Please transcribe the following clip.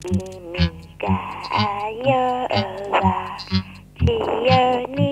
君が夜は自由に